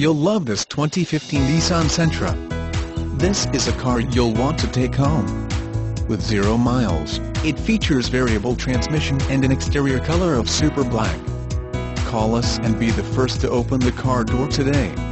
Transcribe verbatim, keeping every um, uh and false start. You'll love this twenty fifteen Nissan Sentra. This is a car you'll want to take home. With zero miles, it features variable transmission and an exterior color of super black. Call us and be the first to open the car door today.